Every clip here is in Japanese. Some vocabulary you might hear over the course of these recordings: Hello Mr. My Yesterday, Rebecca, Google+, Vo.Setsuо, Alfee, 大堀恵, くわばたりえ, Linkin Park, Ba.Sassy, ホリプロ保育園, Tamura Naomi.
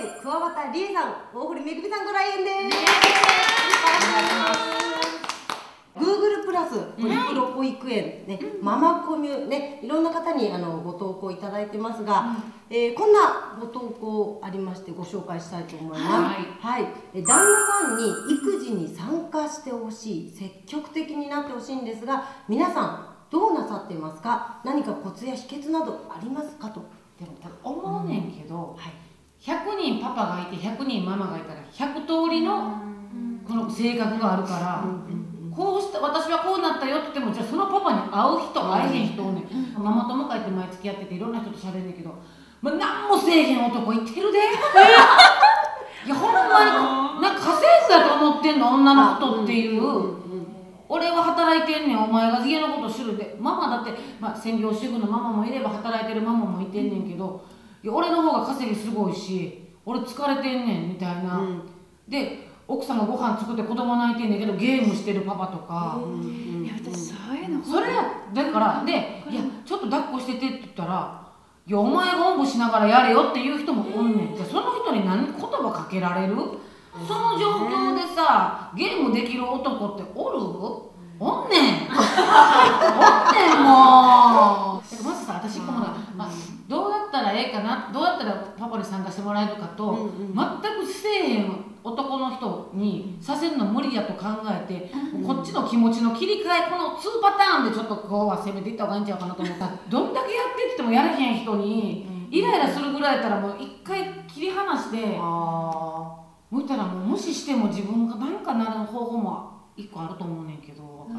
演、くわばたりえさん、大堀めぐみさんご来園です。Google+、ホリプロ保育園、ね、ママコミュ、ね、いろんな方にご投稿いただいてますが、こんなご投稿ありましてご紹介したいと思います。はい、旦那さんに育児に参加してほしい、積極的になってほしいんですが、皆さんどうなさっていますか？何かコツや秘訣などありますかと。でも思うねんけど、100人パパがいて100人ママがいたら100通りのこの性格があるから、こうした私はこうなったよって言っても、じゃあそのパパに会う人会えへん人をね、ママ友会って毎月やってていろんな人としゃべるんだけど、何もせえへん男いてるで。いやほんまになんか家政婦やと思ってんの女の人っていう。俺は働いてんねん、お前が家のこと知るで。ママだって、専業主婦のママもいれば働いてるママもいてんねんけど、いや俺の方が稼ぎすごいし俺疲れてんねんみたいな、で奥さんがご飯作って子供泣いてんねんけどゲームしてるパパとか、いや私そういうのそれだからで、いやちょっと抱っこしててって言ったら、いやお前がおんぶしながらやれよっていう人もおんねん。じゃあその人に何言葉かけられる？その状況でさ、ゲームできる男っておる？おんねんもうまずさ、私このどうやったらええかな、どうやったらパパに参加してもらえるかと、全くせえへん男の人にさせるの無理やと考えて、こっちの気持ちの切り替え、この2パターンでちょっとこうは攻めていった方がいいんちゃうかなと思った。どんだけやってってもやれへん人にイライラするぐらいやったらもう一回切り離して、向いたらもう無視しても自分が何かなる方法も一個あると思うねんけど、そ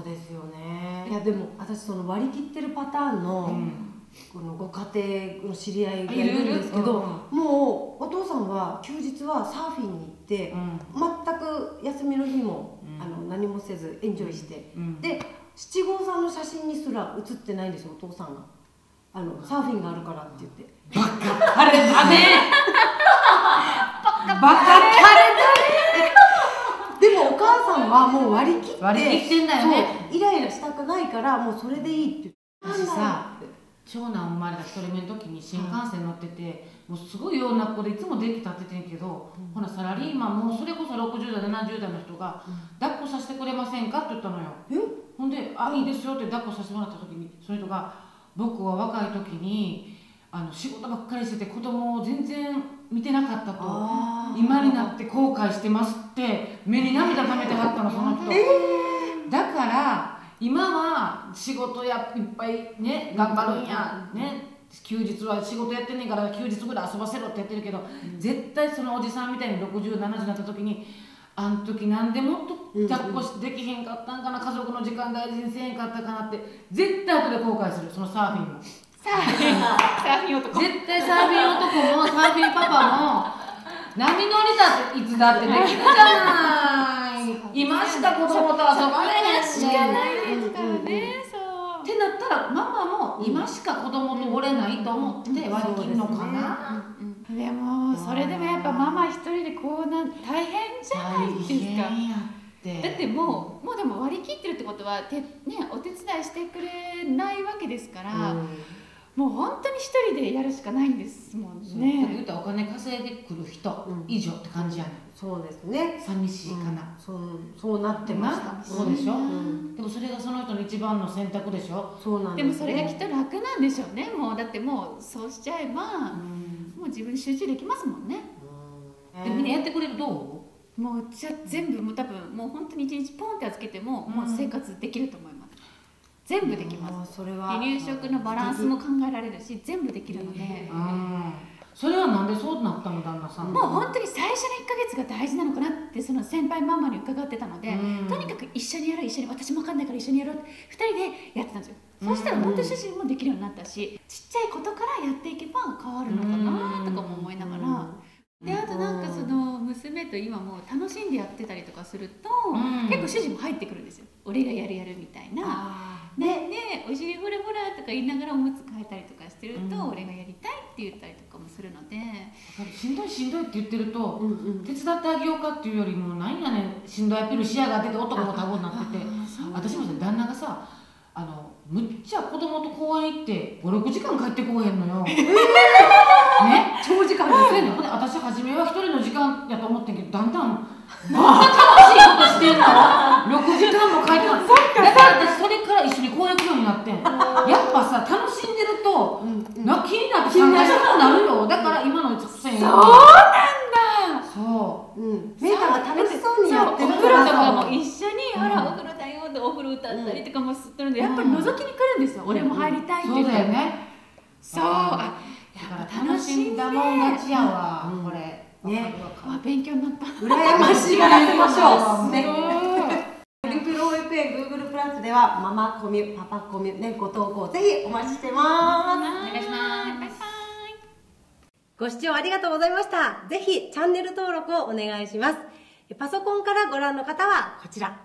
うですよね。いやでも私その割り切ってるパターンのこのご家庭の知り合いがいるんですけど、もうお父さんは休日はサーフィンに行って、全く休みの日も何もせずエンジョイして、で七五三の写真にすら写ってないんですよ、お父さんが。サーフィンがあるからって言って。あれだね。バカタレだね。でもお母さんはもう割り切ってんだよね。イライラしたくないからもうそれでいいって。私さ、長男生まれた一人目の時に新幹線乗ってて、もうすごいような子でいつも電気立っててんけど、ほらサラリーマンもうそれこそ60代70代の人が抱っこさせてくれませんかって言ったのよ。ほんで「あ、いいですよ」って抱っこさせてもらった時に、その人が「僕は若い時に仕事ばっかりしてて子供を全然見てなかったと今になって後悔してます」って目に涙ためてはったの、その人。だから今は仕事やいっぱいね頑張るんやね、休日は仕事やってんねんから休日ぐらい遊ばせろってやってるけど、絶対そのおじさんみたいに60、70になった時に「あん時なんでもっと抱っこできへんかったんかな、家族の時間大事にせえへんかったかな」って絶対後で後悔する、そのサーフィンも。絶対サーフィン男もサーフィンパパも波乗りだっていつだってできるじゃない。いました子供と遊ばれへんしかないですからね。ってなったらママも今しか子供とおれないと思って割り切るのかな。でもそれでもやっぱママ一人でこうなんて大変じゃないですか。だってもうでも割り切ってるってことはね、お手伝いしてくれないわけですから。もう本当に一人でやるしかないんですもんね。言うたらお金稼いでくる人以上って感じやね。そうですね。寂しいかな。そうなってます。そうでしょ。でもそれがその人の一番の選択でしょ。そうなんです。でもそれがきっと楽なんでしょうね。もうだってもうそうしちゃえばもう自分に集中できますもんね。でみんなやってくれるどう？もうじゃ全部もう多分もう本当に一日ポンって預けてももう生活できると思います。全部できます。離乳食のバランスも考えられるし、全部できるので。それはなんでそうなったの、旦那さん。もう本当に最初の1ヶ月が大事なのかなって、その先輩ママに伺ってたので、とにかく一緒にやろう、一緒に、私もわかんないから一緒にやろうって2人でやってたんですよ。そうしたら本当に主人もできるようになったし、ちっちゃいことからやっていけば変わるのかなとかも思いながら。であとなんかその娘と今もう楽しんでやってたりとかすると、結構主人も入ってくるんですよ。俺がやるやるみたいな。ね、お尻ほらほらとか言いながらおむつ替えたりとかしてると、俺がやりたいって言ったりとかもするので、しんどいしんどいって言ってると手伝ってあげようかっていうよりも、なんやねんしんどいアピールしやがってて男もタゴになってて、私も旦那がさむっちゃ子供と公園行って56時間帰ってこうへんのよ。ね、長時間ですせんの。で私初めは一人の時間やと思ってんけど、だんだんまあ楽しいことしてんの。6時間も書いてます。だから私それから一緒にこうやるようになってん。やっぱさ楽しんでると気になって考えたくなるよ。だから今の作戦。そうなんだ。そう。メーカーが楽しそうにやってる。お風呂とかも一緒にほらお風呂だよってお風呂歌ったりとかもするんで、やっぱり覗きに来るんですよ。俺も入りたいっていう。そうだよね。そう、あ、やっぱ楽しんだもん勝ちやわ、これ。ね、勉強になった。羨ましいからやりましょう。ね。Google プラスではママコミュ、パパコミュね、ご投稿ぜひお待ちしてます。お願いします。ご視聴ありがとうございました。ぜひチャンネル登録をお願いします。パソコンからご覧の方はこちら。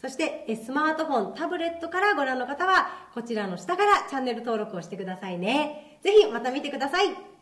そしてスマートフォン、タブレットからご覧の方はこちらの下からチャンネル登録をしてくださいね。ぜひまた見てください。